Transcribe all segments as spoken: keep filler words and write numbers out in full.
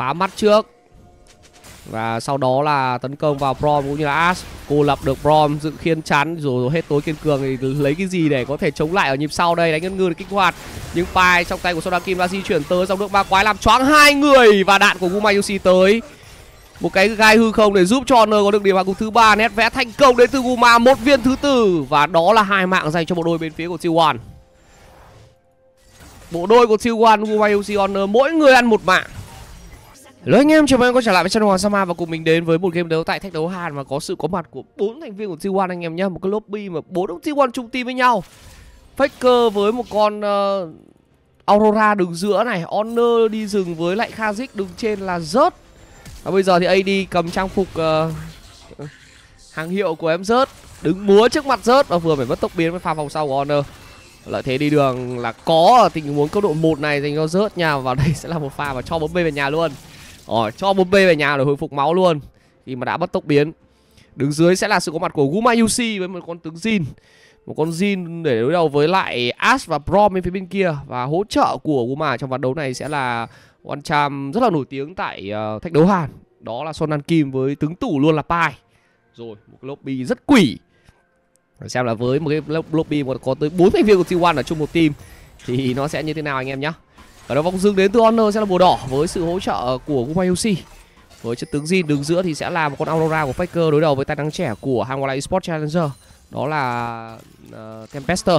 phá mắt trước và sau đó là tấn công vào Brom cũng như là Ash. Cô lập được Brom, dựng khiên chắn rồi hết tối kiên cường thì lấy cái gì để có thể chống lại ở nhịp sau đây. Đánh ngân ngư được kích hoạt nhưng Pai trong tay của Sodan Kim đã di chuyển tới dòng nước ma quái làm choáng hai người và đạn của Gumayusi tới. Một cái gai hư không để giúp cho Honor có được điểm hạ gục thứ ba. Nét vẽ thành công đến từ Guma, một viên thứ tư và đó là hai mạng dành cho bộ đôi bên phía của T một. Bộ đôi của T một Gumayusi Honor mỗi người ăn một mạng. Hello anh em, chào mừng em quay trở lại với channel Hoàng Sama và cùng mình đến với một game đấu tại thách đấu Hàn mà có sự có mặt của bốn thành viên của T một anh em nhé. Một cái lobby mà bốn ông T một chung team với nhau. Faker với một con uh, Aurora đứng giữa này, Oner đi rừng với lại Kha'Zix đứng trên là Rớt. Và bây giờ thì a đê cầm trang phục uh, hàng hiệu của em Rớt, đứng múa trước mặt Rớt và vừa phải mất tốc biến với pha vòng sau của Honor. Lợi thế đi đường là có ở tình huống cấp độ một này dành cho Rớt nha. Và đây sẽ là một pha mà cho bốn bê về nhà luôn. Ờ, cho bốn bê về nhà để hồi phục máu luôn khi mà đã mất tốc biến. Đứng dưới sẽ là sự có mặt của Gumayusi với một con tướng Jin. Một con Jin để đối đầu với lại Ash và Brom bên phía bên kia. Và hỗ trợ của Guma trong ván đấu này sẽ là one charm rất là nổi tiếng tại uh, thách đấu Hàn. Đó là Sodan Kim với tướng tủ luôn là Pai. Rồi, một lobby rất quỷ. Để xem là với một cái lobby mà có tới bốn thành viên của T một ở chung một team thì nó sẽ như thế nào anh em nhé. Ở đó vòng dưng đến từ Honor sẽ là màu đỏ với sự hỗ trợ của Gumayusi. Với chất tướng Jin đứng giữa thì sẽ là một con Aurora của Faker đối đầu với tài năng trẻ của hàng ngoại Esports Challenger. Đó là uh, Tempester.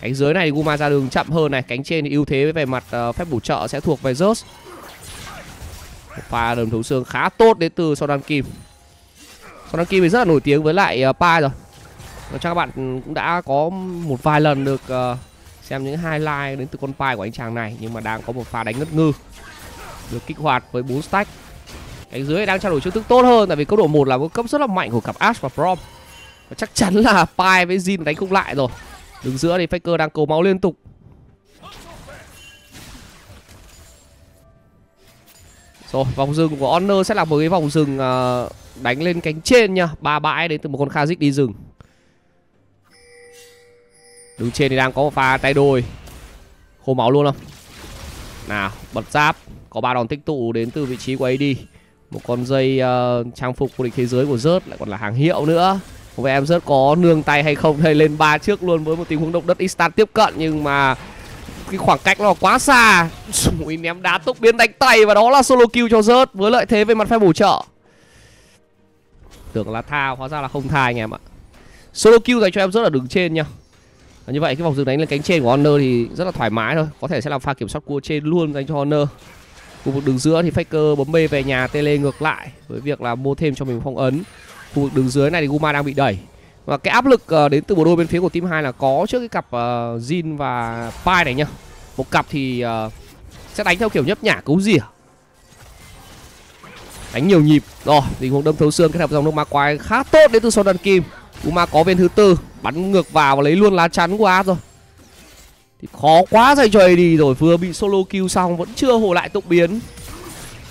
Cánh dưới này Guma ra đường chậm hơn này. Cánh trên thì ưu thế về mặt uh, phép bổ trợ sẽ thuộc về Zeus. Một pha đầm thấu xương khá tốt đến từ Sodan Kim. Sodan Kim thì rất là nổi tiếng với lại uh, Pai rồi. Và chắc các bạn cũng đã có một vài lần được uh, xem những highlight đến từ con Pai của anh chàng này. Nhưng mà đang có một pha đánh ngất ngư được kích hoạt với bốn stack. Cánh dưới đang trao đổi chiêu thức tốt hơn tại vì cấp độ một là một cấp rất là mạnh của cặp Ash và Brom. Và chắc chắn là Pai với Jin đánh không lại rồi. Đứng giữa thì Faker đang cầu máu liên tục. Rồi, vòng rừng của Honor sẽ là một cái vòng rừng uh, đánh lên cánh trên nha. Ba bãi đến từ một con Kha'Zix đi rừng. Đứng trên thì đang có một pha tay đôi. Khô máu luôn không? Nào, bật giáp. Có ba đòn tích tụ đến từ vị trí của a đê. Một con dây uh, trang phục vô địch thế giới của Rớt lại còn là hàng hiệu nữa. Vậy em Rớt có nương tay hay không? Đây lên ba trước luôn với một tình huống động đất Istan tiếp cận. Nhưng mà cái khoảng cách nó quá xa. Mũi ném đá tốc biến đánh tay. Và đó là solo kill cho Rớt với lợi thế về mặt phép bổ trợ. Tưởng là tha, hóa ra là không tha anh em ạ. Solo kill dành cho em Rớt ở đường trên nha. Và như vậy cái vòng rừng đánh lên cánh trên của Honor thì rất là thoải mái thôi. Có thể sẽ làm pha kiểm soát cua trên luôn dành cho Honor. Khu vực đường giữa thì Faker bấm bê về nhà tele ngược lại với việc là mua thêm cho mình phong ấn. Khu vực đường dưới này thì Guma đang bị đẩy. Và cái áp lực uh, đến từ bộ đôi bên phía của team hai là có trước cái cặp uh, Jin và Pai này nhá. Một cặp thì uh, sẽ đánh theo kiểu nhấp nhả cấu rỉa, đánh nhiều nhịp. Rồi, tình huống đâm thấu xương kết hợp dòng nước ma quái khá tốt đến từ Sodan Kim. Guma có viên thứ tư, bắn ngược vào và lấy luôn lá chắn của Ash rồi. Thì khó quá dành cho a đê rồi, vừa bị solo kill xong vẫn chưa hồi lại tốc biến.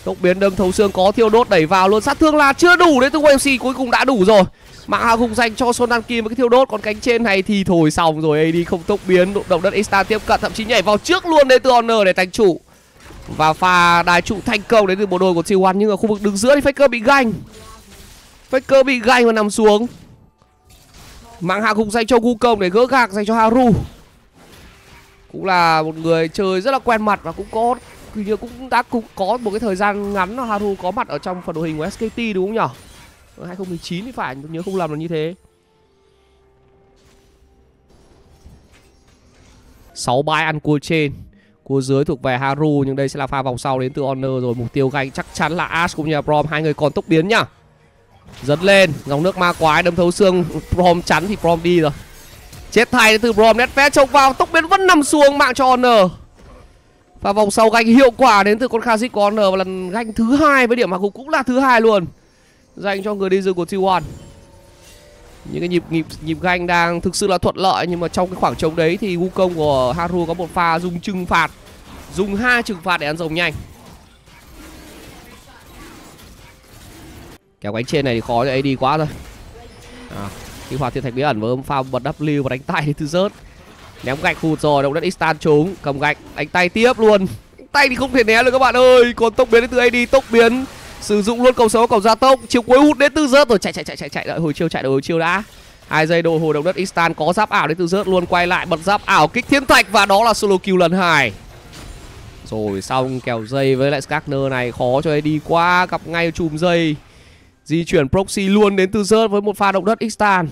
Tốc biến đâm thấu xương có thiêu đốt đẩy vào luôn, sát thương là chưa đủ đến từ Gumayusi, cuối cùng đã đủ rồi. Mạng hạ gục dành cho Sodan Kim với cái thiêu đốt, còn cánh trên này thì thôi xong rồi, a đê không tốc biến, động đất Istan tiếp cận, thậm chí nhảy vào trước luôn đến từ Honor để thành trụ. Và pha đài trụ thành công đến từ bộ đôi của T một, nhưng ở khu vực đứng giữa thì Faker bị ganh. Faker bị ganh và nằm xuống. Mạng hạ gục dành cho Wukong để gỡ gạc dành cho Haru. Cũng là một người chơi rất là quen mặt và cũng có Thì như cũng đã cũng có một cái thời gian ngắn là Haru có mặt ở trong phần đội hình của ét ca tê đúng không nhở? hai không một chín thì phải, nhớ không làm là như thế. sáu bãi ăn cua trên, cua dưới thuộc về Haru, nhưng đây sẽ là pha vòng sau đến từ Honor rồi. Mục tiêu ganh chắc chắn là Ash cũng như là Brom, hai người còn tốc biến nhá. Dấn lên, dòng nước ma quái đâm thấu xương, Brom chắn thì Brom đi rồi. Chết thay đến từ Brom, nét vẽ trông vào, tốc biến vẫn nằm xuống, mạng cho Honor. Và vòng sau ganh hiệu quả đến từ con Kha'Zix của Honor và lần ganh thứ hai với điểm hạ gục cũng là thứ hai luôn dành cho người đi rừng của T một. Những cái nhịp nhịp nhịp ganh đang thực sự là thuận lợi, nhưng mà trong cái khoảng trống đấy thì Wukong của Haru có một pha dùng trừng phạt, dùng hai trừng phạt để ăn rồng nhanh. Kéo cánh trên này thì khó cho a đê quá rồi. À, kích hoạt thiên thạch bí ẩn với pha bật W và đánh tay thì thứ rớt. Ném gạch hụt rồi, động đất Istan trúng, cầm gạch đánh tay tiếp luôn. tay thì không thể né được các bạn ơi. Còn tốc biến đến từ a đê, tốc biến sử dụng luôn cầu xấu, cầu gia tốc, chiều cuối hút đến từ Rớt rồi. Chạy chạy chạy chạy chạy đợi hồi chiêu, chạy đợi hồi chiêu đã. Hai giây đồ hồi động đất Istan, có giáp ảo đến từ Rớt luôn, quay lại bật giáp ảo kích thiên thạch và đó là solo kill lần hai. Rồi xong kèo dây với lại Skarner này khó cho a đê quá, gặp ngay chùm dây. Di chuyển proxy luôn đến từ Rớt với một pha động đất Istan.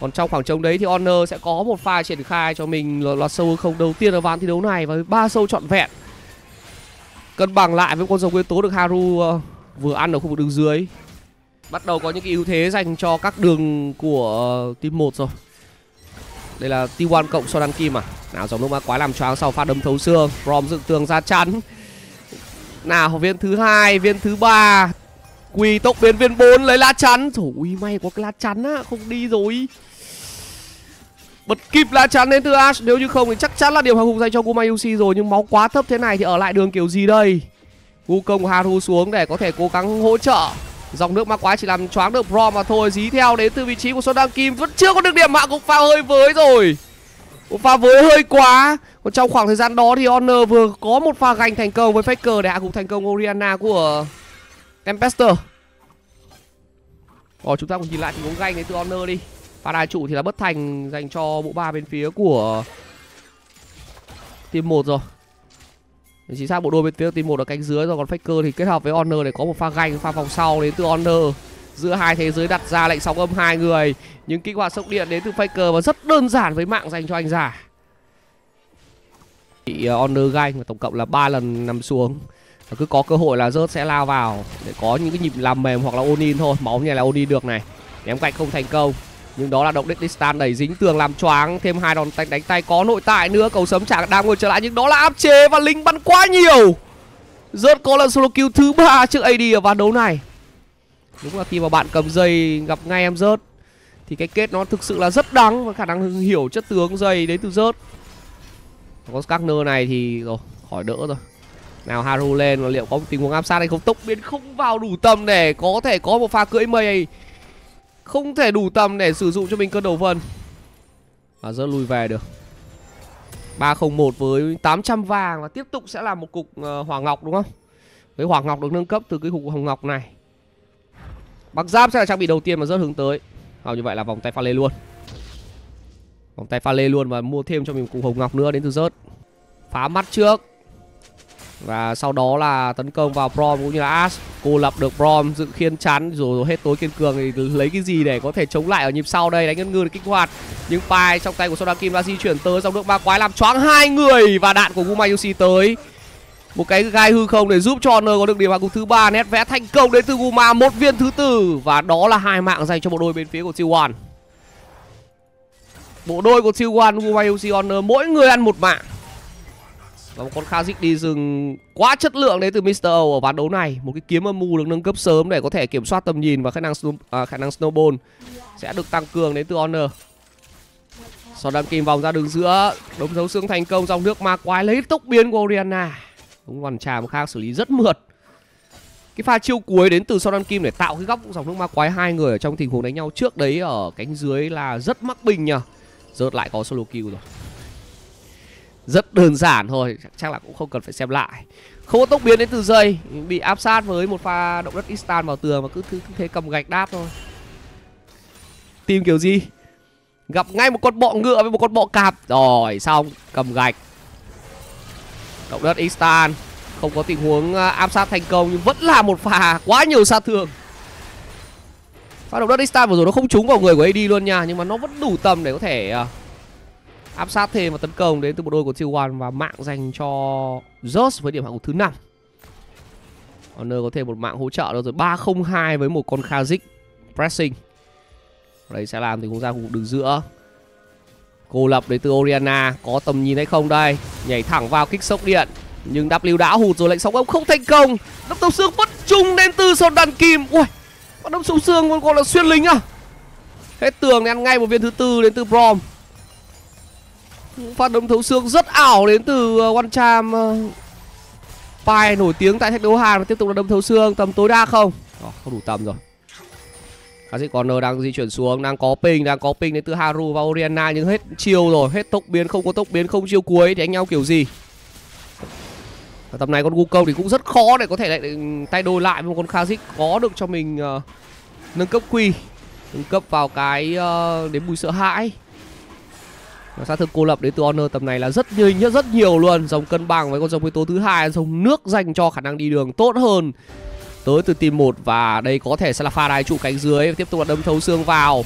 Còn trong khoảng trống đấy thì Honor sẽ có một pha triển khai cho mình loạt sâu không đầu tiên ở ván thi đấu này với ba sâu trọn vẹn. Cân bằng lại với con rồng nguyên tố được Haru vừa ăn ở khu vực đường dưới. Bắt đầu có những cái ưu thế dành cho các đường của team một rồi. Đây là tê một cộng Sodan Kim à. Nào dòng nước ma quái làm choáng sau pha đâm thấu xương, Brom dựng tường ra chắn. Nào viên thứ hai, viên thứ ba, Quy tốc biến viên bốn lấy lá chắn. Ui may có cái lá chắn á, không đi rồi. Bật kịp lá chắn đến từ Ash, nếu như không thì chắc chắn là điểm hạ gục dành cho Gumayusi rồi. Nhưng máu quá thấp thế này thì ở lại đường kiểu gì đây? Wukong Haru xuống để có thể cố gắng hỗ trợ. Dòng nước ma quái chỉ làm choáng được Brom mà thôi. Dí theo đến từ vị trí của Sodan Kim, vẫn chưa có được điểm hạ gục, pha hơi với rồi. Một pha với hơi quá. Còn trong khoảng thời gian đó thì Honor vừa có một pha gành thành công với Faker để hạ gục thành công Orianna của Tempester. Rồi chúng ta cùng nhìn lại tình huống ganh đến từ Oner đi. Pha đà trụ thì là bất thành dành cho bộ ba bên phía của team một rồi. Chính xác bộ đôi bên phía team một ở cánh dưới rồi, còn Faker thì kết hợp với Oner để có một pha ganh, pha vòng sau đến từ Oner. Giữa hai thế giới đặt ra lệnh sóng âm hai người, nhưng kích hoạt sốc điện đến từ Faker và rất đơn giản với mạng dành cho anh giả. Bị Oner ganh và tổng cộng là ba lần nằm xuống. Và cứ có cơ hội là Rớt sẽ lao vào để có những cái nhịp làm mềm hoặc là ôn in thôi. Máu như là ôn in được này. Ném cạnh không thành công. Nhưng đó là động đất Distan đẩy dính tường làm choáng. Thêm hai đòn tạch đánh tay có nội tại nữa. Cầu sấm chả đang ngồi trở lại nhưng đó là áp chế và lính bắn quá nhiều. Rớt có lần solo kill thứ ba trước a đê ở ván đấu này. Đúng là khi mà bạn cầm dây gặp ngay em Rớt thì cái kết nó thực sự là rất đắng. Và khả năng hiểu chất tướng dây đến từ Rớt. Có Skarner này thì rồi khỏi đỡ rồi. Nào Haru lên, liệu có một tình huống áp sát hay không? Tốc biến không vào đủ tầm để có thể có một pha cưỡi mây. Không thể đủ tầm để sử dụng cho mình cơn đầu vân. Và rất lùi về được. ba không một với tám trăm vàng. Và tiếp tục sẽ là một cục Hoàng Ngọc đúng không? Với Hoàng Ngọc được nâng cấp từ cái cục Hoàng Ngọc này. Băng giáp sẽ là trang bị đầu tiên mà rất hướng tới. Hầu như vậy là vòng tay pha lê luôn. Vòng tay pha lê luôn và mua thêm cho mình một cục Hồng Ngọc nữa đến từ Rớt. Phá mắt trước. Và sau đó là tấn công vào Brom cũng như là Ash. Cô lập được Brom, dựng khiên chắn. Rồi, rồi hết tối kiên cường thì lấy cái gì để có thể chống lại ở nhịp sau đây. Đánh ngân ngư để kích hoạt. Nhưng Pai trong tay của Sodan Kim đã di chuyển tới. Dòng nước ba quái làm choáng hai người. Và đạn của Gumayusi tới. Một cái gai hư không để giúp cho Honor có được điểm hạ gục thứ ba. Nét vẽ thành công đến từ Guma. Một viên thứ tư. Và đó là hai mạng dành cho bộ đôi bên phía của tê một. Bộ đôi của tê một Gumayusi Honor mỗi người ăn một mạng. Và một con Kha'Zix đi rừng quá chất lượng đến từ mít tơ O ở ván đấu này. Một cái kiếm âm mưu được nâng cấp sớm để có thể kiểm soát tầm nhìn. Và khả năng, uh, khả năng snowball sẽ được tăng cường đến từ Honor. Sodan Kim vòng ra đường giữa. Đống dấu xương thành công, dòng nước ma quái lấy tốc biến của Orianna. Đúng hoàn trà một khác xử lý rất mượt. Cái pha chiêu cuối đến từ Sodan Kim để tạo cái góc dòng nước ma quái hai người ở trong tình huống đánh nhau trước đấy ở cánh dưới là rất mắc bình nhờ. Rớt lại có solo kill rồi. Rất đơn giản thôi, chắc là cũng không cần phải xem lại. Không có tốc biến đến từ dây, bị áp sát với một pha động đất Istan vào tường. Và cứ, cứ thế cầm gạch đáp thôi. Tìm kiểu gì? Gặp ngay một con bọ ngựa với một con bọ cạp. Rồi xong, cầm gạch. Động đất Istan. Không có tình huống áp sát thành công. Nhưng vẫn là một pha quá nhiều sát thương. Pha động đất Istan vừa rồi nó không trúng vào người của a đê luôn nha. Nhưng mà nó vẫn đủ tầm để có thể áp sát thêm và tấn công đến từ bộ đôi của tê một. Và mạng dành cho Zeus với điểm hạ gục thứ năm. Honor có thêm một mạng hỗ trợ nữa rồi. Ba không hai với một con Kha'Zix pressing. Ở đây sẽ làm thì cũng ra khu vực đường giữa. Cô lập đến từ Orianna. Có tầm nhìn hay không đây? Nhảy thẳng vào kích sốc điện. Nhưng W đã hụt rồi, lệnh sóng âm không thành công. Đâm thấu xương bất trung đến từ Sodan Kim. Ui, đâm thấu xương còn gọi là xuyên lính à. Hết tường thì ăn ngay một viên thứ tư đến từ Brom. Phát đấm thấu xương rất ảo đến từ One Charm Pai nổi tiếng tại thách đấu Hàn. Và tiếp tục là đấm thấu xương tầm tối đa không? Đó, không đủ tầm rồi. Kha'Zix Corner đang di chuyển xuống, đang có ping, đang có ping đến từ Haru và Orianna. Nhưng hết chiều rồi, hết tốc biến, không có tốc biến, không chiêu cuối thì đánh nhau kiểu gì? Và tầm này con Wukong thì cũng rất khó để có thể lại tay đôi lại một con Kha'Zix có được cho mình uh, nâng cấp quy, nâng cấp vào cái uh, đến bùi sợ hãi. Và sát thương cô lập đến từ Honor tầm này là rất nhiều, rất nhiều luôn. Dòng cân bằng với con dòng Vito thứ hai, dòng nước dành cho khả năng đi đường tốt hơn tới từ team một. Và đây có thể sẽ là pha đái trụ cánh dưới, tiếp tục là đâm thấu xương vào,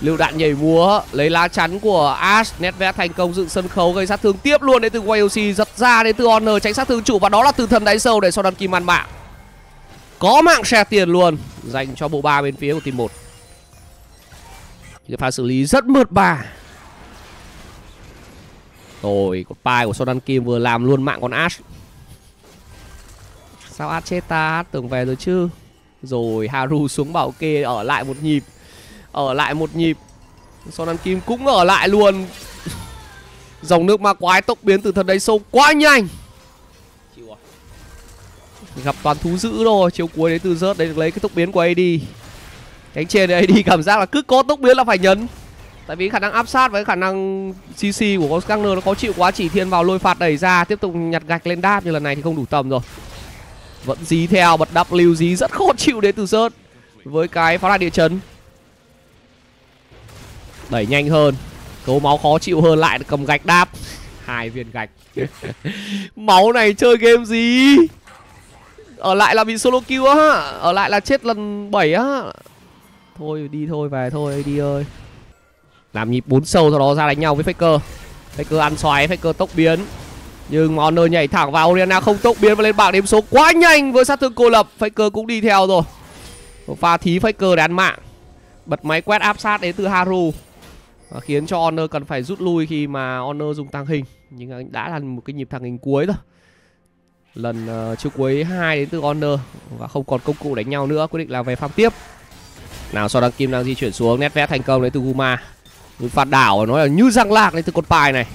lưu đạn nhảy múa, lấy lá chắn của Ash, nét vẽ thành công dựng sân khấu, gây sát thương tiếp luôn đến từ Gumayusi, giật ra đến từ Honor, tránh sát thương trụ và đó là từ thần đáy sâu để Sodan Kim ăn mạng. Có mạng xe tiền luôn dành cho bộ ba bên phía của team một. Cái pha xử lý rất mượt mà. Rồi, con Pai của Sodan Kim vừa làm luôn mạng con Ash. Sao Ash chết ta? Tưởng về rồi chứ. Rồi, Haru xuống bảo kê, ở lại một nhịp. Ở lại một nhịp. Sodan Kim cũng ở lại luôn. Dòng nước ma quái tốc biến từ thần đấy sâu quá nhanh. Gặp toàn thú dữ rồi. Chiều cuối đến từ rớt, đấy được lấy cái tốc biến của a đê. Cánh trên này a đê cảm giác là cứ có tốc biến là phải nhấn. Tại vì khả năng áp sát với khả năng xê xê của con Skarner nó khó chịu quá. Chỉ thiên vào lôi phạt đẩy ra, tiếp tục nhặt gạch lên đáp, nhưng lần này thì không đủ tầm rồi. Vẫn dí theo, bật W dí rất khó chịu đến từ Rớt với cái pháo đài địa chấn. Đẩy nhanh hơn, cấu máu khó chịu hơn, lại cầm gạch đáp. Hai viên gạch. Máu này chơi game gì? Ở lại là bị solo kill á, ở lại là chết lần bảy á. Thôi đi thôi, về thôi đi ơi. Làm nhịp bốn sâu sau đó ra đánh nhau với Faker. Faker ăn xoáy, Faker tốc biến. Nhưng Honor nhảy thẳng vào, Orianna không tốc biến và lên bảng đếm số quá nhanh với sát thương cô lập. Faker cũng đi theo rồi. Một pha thí Faker để ăn mạng. Bật máy quét áp sát đến từ Haru. Và khiến cho Honor cần phải rút lui khi mà Honor dùng tàng hình. Nhưng đã là một cái nhịp tàng hình cuối rồi. Lần uh, chiều cuối hai đến từ Honor. Và không còn công cụ đánh nhau nữa, quyết định là về farm tiếp. Nào Sodan Kim đang di chuyển xuống, nét vẽ thành công đến từ Guma. Phạt đảo nó là như răng lạc lên từ con Pai này.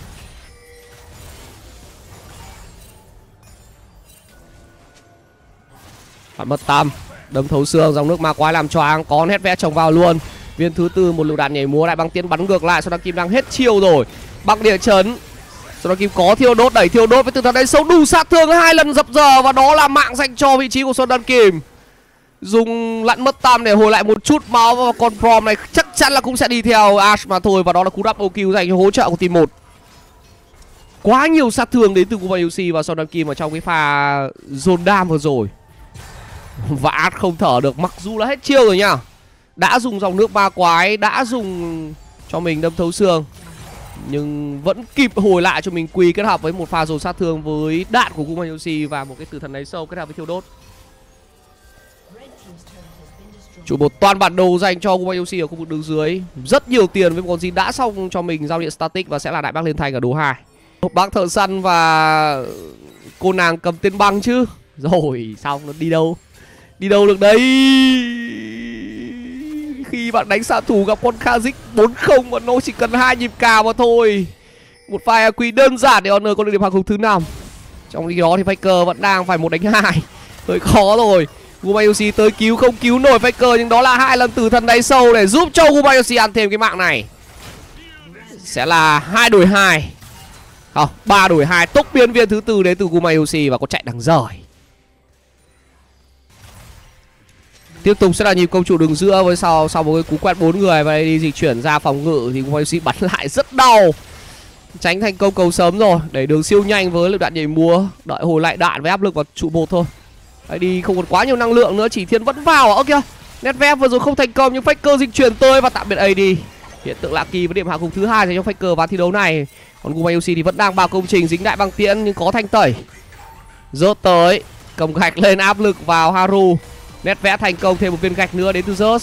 Phạt mất tâm, đâm thấu xương, dòng nước ma quái làm choáng, có hết vẽ chồng vào luôn. Viên thứ tư một lựu đạn nhảy múa, lại băng tiến bắn ngược lại. Sodan Kim đang hết chiêu rồi, băng địa chấn. Sodan Kim có thiêu đốt, đẩy thiêu đốt với từ thần đấy sâu, đủ sát thương hai lần dập dờ và đó là mạng dành cho vị trí của Sodan Kim. Dùng lặn mất tâm để hồi lại một chút máu và con Brom này chắc chắn là cũng sẽ đi theo Ash mà thôi. Và đó là cú double kill dành cho hỗ trợ của team một. Quá nhiều sát thương đến từ Gumayusi và Sodan Kim ở trong cái pha dồn đam vừa rồi. Và Ash không thở được, mặc dù là hết chiêu rồi nha. Đã dùng dòng nước ma quái, đã dùng cho mình đâm thấu xương, nhưng vẫn kịp hồi lại cho mình quy kết hợp với một pha dồn sát thương với đạn của Gumayusi và một cái tử thần đáy sâu kết hợp với thiêu đốt. Chủ một toàn bản đồ dành cho Gumayusi ở khu vực đường dưới. Rất nhiều tiền với một con Jin đã xong cho mình giao điện static và sẽ là đại bác lên thành ở đồ hai. Bác thợ săn và cô nàng cầm tên băng chứ. Rồi xong nó đi đâu? Đi đâu được đấy? Khi bạn đánh xạ thủ gặp con Kha'Zix bốn không mà nó chỉ cần hai nhịp cào mà thôi. Một pha quy đơn giản để Honor có được điểm hàng khủng thứ năm. Trong khi đó thì Faker vẫn đang phải một đánh hai. Hơi khó rồi. Gumayusi tới cứu, không cứu nổi Faker, nhưng đó là hai lần tử thần đáy sâu để giúp cho Gumayusi ăn thêm cái mạng này. Sẽ là hai đổi hai, không, ba đổi hai. Tốc biến viên thứ tư đến từ Gumayusi và có chạy đằng rời. Tiếp tục sẽ là nhịp công chủ đường giữa với sau sau một cái cú quét bốn người và đi dịch chuyển ra phòng ngự thì Gumayusi bắn lại rất đau. Tránh thành công cầu sớm rồi, đẩy đường siêu nhanh với lực đạn nhảy múa, đợi hồi lại đạn với áp lực vào trụ một thôi. Đấy, đi không còn quá nhiều năng lượng nữa, chỉ thiên vẫn vào. Ơ kìa, nét vẽ vừa rồi không thành công nhưng Faker dịch chuyển tới và tạm biệt a đê. Hiện tượng lạ kỳ với điểm hạ gục thứ hai dành cho Faker và thi đấu này. Còn Gumayusi thì vẫn đang vào công trình, dính đại băng tiễn nhưng có thanh tẩy. Rớt tới, cầm gạch lên áp lực vào Haru. Nét vẽ thành công, thêm một viên gạch nữa đến từ Rớt.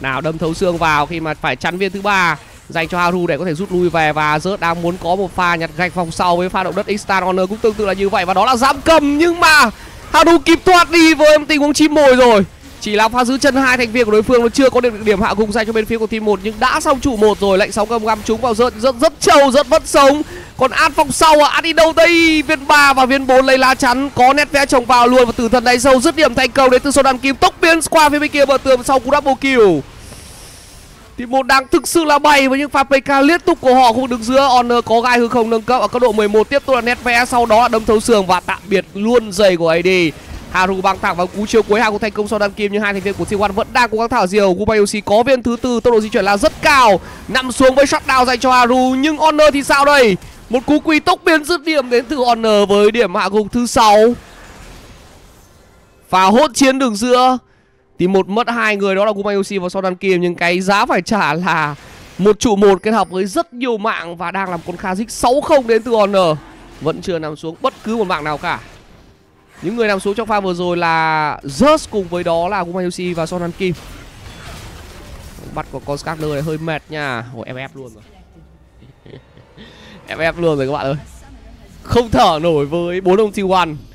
Nào đâm thấu xương vào khi mà phải chắn viên thứ ba dành cho Haru để có thể rút lui về. Và Rớt đang muốn có một pha nhặt gạch vòng sau với pha động đất Instant. Honor cũng tương tự là như vậy và đó là giam cầm, nhưng mà Haru kịp thoát đi với tình huống chim mồi rồi. Chỉ là pha giữ chân hai thành viên của đối phương, nó chưa có được điểm, điểm hạ gục dành cho bên phía của team một nhưng đã xong trụ một rồi. Lệnh sóng gầm găm trúng vào Rớt, Rớt rất trâu, Rớt vẫn sống. Còn Ad vòng sau à, Ad đi đâu đây? Viên ba và viên bốn lấy lá chắn, có nét vẽ chồng vào luôn và tử thần đáy sâu dứt điểm thành công đến từ Sodan Kim, tốc biến qua phía bên kia bờ tường sau cú double kill. tê một đang thực sự là bay với những pha pê ca liên tục của họ. Khu vực đứng giữa Honor có gai hư không nâng cấp ở cấp độ mười một, tiếp tục là nét vẽ, sau đó là đâm thấu sườn và tạm biệt luôn giày của a đê. Haru băng thẳng vào cú chiêu cuối hàng cũng thành công Sodan Kim, nhưng hai thành viên của tê một vẫn đang cố gắng thả diều. Gumayusi có viên thứ tư, tốc độ di chuyển là rất cao, nằm xuống với shutdown dành cho Haru. Nhưng Honor thì sao đây? Một cú quy tốc biến dứt điểm đến từ Honor với điểm hạ gục thứ sáu. Và hỗn chiến đường giữa, tê một mất hai người đó là Gumayusi và Sodan Kim, nhưng cái giá phải trả là một trụ một kết hợp với rất nhiều mạng và đang làm con Kha'Zix sáu không đến từ Honor, vẫn chưa nằm xuống bất cứ một mạng nào cả. Những người nằm xuống trong pha vừa rồi là Rớt cùng với đó là Gumayusi và Sodan Kim. Bắt của con Skarner này hơi mệt nha. Ôi em ép luôn rồi. em ép luôn rồi các bạn ơi. Không thở nổi với bốn ông tê một.